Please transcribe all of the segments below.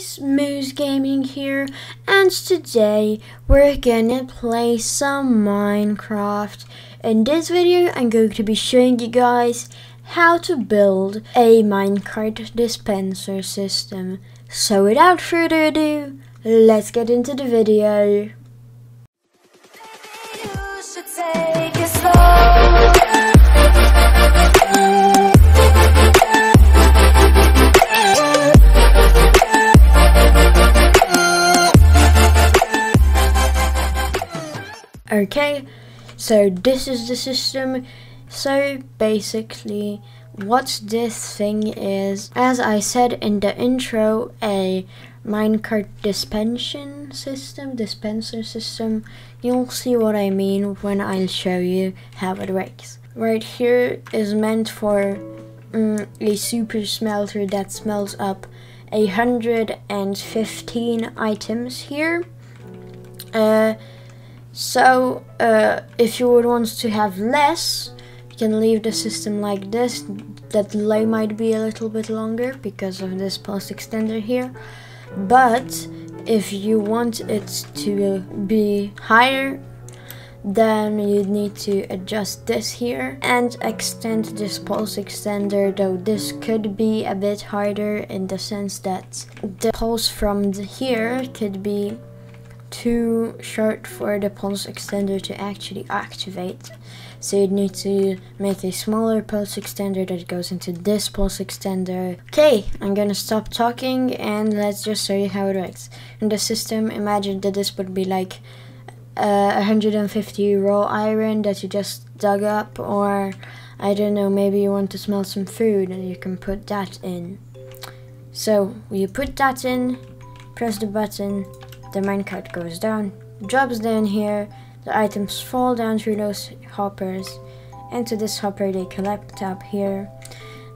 guys, Moose Gaming here, and today we're gonna play some Minecraft. In this video I'm going to be showing you guys how to build a minecart dispenser system. So without further ado, let's get into the video. Okay, so this is the system. So basically what this thing is, as I said in the intro, a minecart dispenser system. You'll see what I mean when I'll show you how it works. Right here is meant for a super smelter that smelts up 115 items here. So if you would want to have less, you can leave the system like this. That delay might be a little bit longer because of this pulse extender here, but if you want it to be higher, then you need to adjust this here and extend this pulse extender, though this could be a bit harder in the sense that the pulse from here could be too short for the pulse extender to actually activate, so you'd need to make a smaller pulse extender that goes into this pulse extender. Okay, I'm gonna stop talking and let's just show you how it works. In the system, imagine that this would be like 150 raw iron that you just dug up, or I don't know, maybe you want to smelt some food and you can put that in. So you put that in, press the button, the minecart goes down, drops down here, the items fall down through those hoppers, into this hopper they collect up here,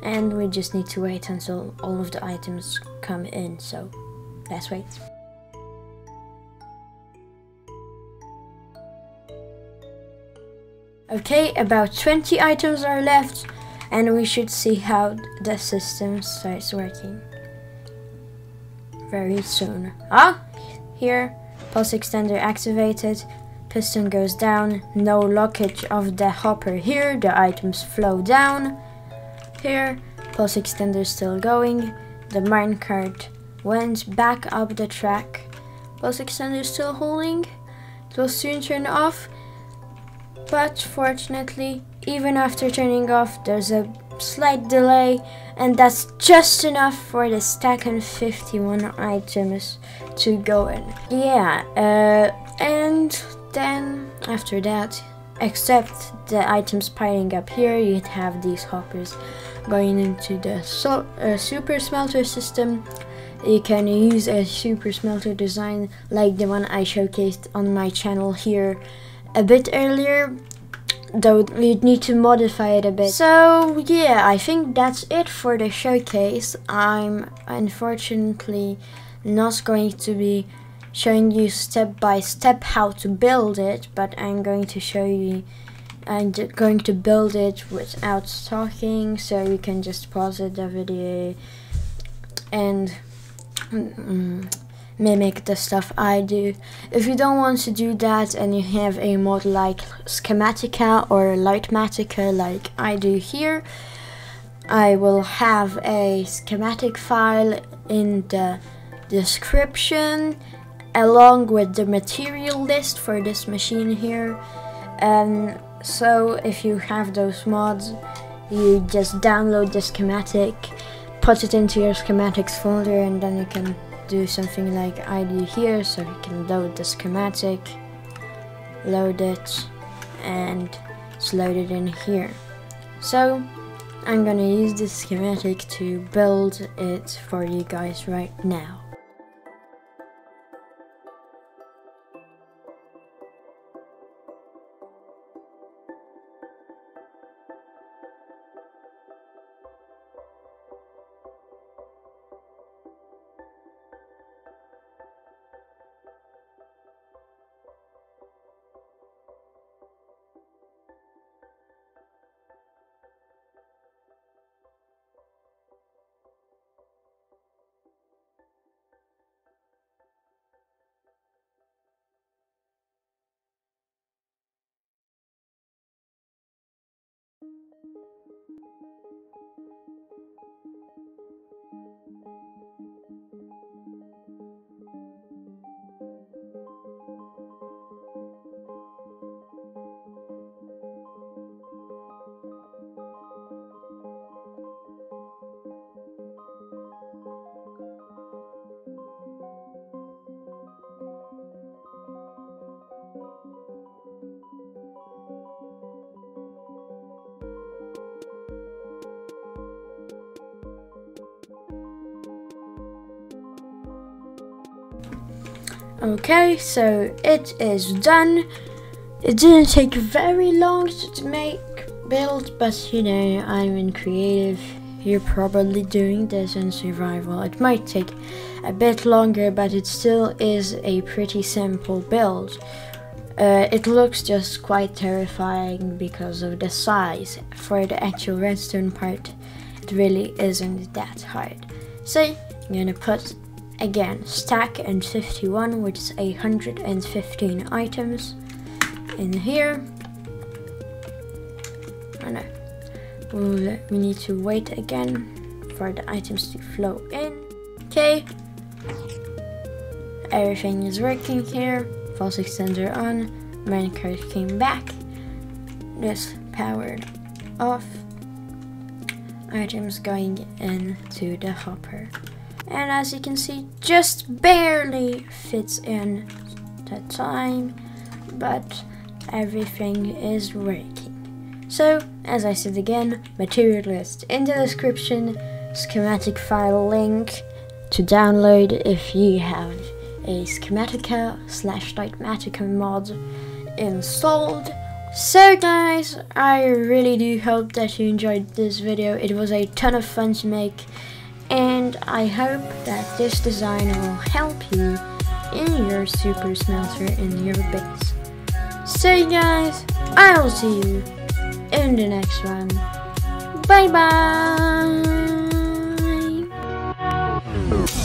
and we just need to wait until all of the items come in, so let's wait. Okay, about 20 items are left, and we should see how the system starts working very soon. Here, pulse extender activated, piston goes down, no lockage of the hopper here, the items flow down. Here, pulse extender still going, the minecart went back up the track, pulse extender still holding, it will soon turn off, but fortunately, even after turning off, there's a slight delay, and that's just enough for the stack and 51 items to go in. And then after that, except the items piling up here, you'd have these hoppers going into the super smelter system. You can use a super smelter design like the one I showcased on my channel here a bit earlier, though you'd need to modify it a bit. So yeah, I think that's it for the showcase. I'm unfortunately not going to be showing you step by step how to build it, but I'm going to build it without talking, so you can just pause the video and mimic the stuff I do. If you don't want to do that and you have a mod like Schematica or Litematica like I do here, I will have a schematic file in the description along with the material list for this machine here. So if you have those mods, you just download the schematic, put it into your schematics folder, and then you can do something like I do here. So you can load the schematic, load it, and it's loaded in here. So I'm gonna use this schematic to build it for you guys right now. Okay, so it is done. It didn't take very long to make build, but you know, I'm in creative. You're probably doing this in survival. It might take a bit longer, but it still is a pretty simple build. It looks just quite terrifying because of the size. For the actual redstone part, it really isn't that hard. So I'm gonna put again stack and 51, which is 115 items in here. Oh no, we need to wait again for the items to flow in. Okay, everything is working here. False extender on, minecart came back, this powered off, items going into the hopper, and as you can see, just barely fits in the time, but everything is working. So, as I said again, material list in the description, schematic file link to download if you have a Schematica/Litematica mod installed. So guys, I really do hope that you enjoyed this video. It was a ton of fun to make, and I hope that this design will help you in your super smelter in your base. So guys, I'll see you in the next one. Bye bye!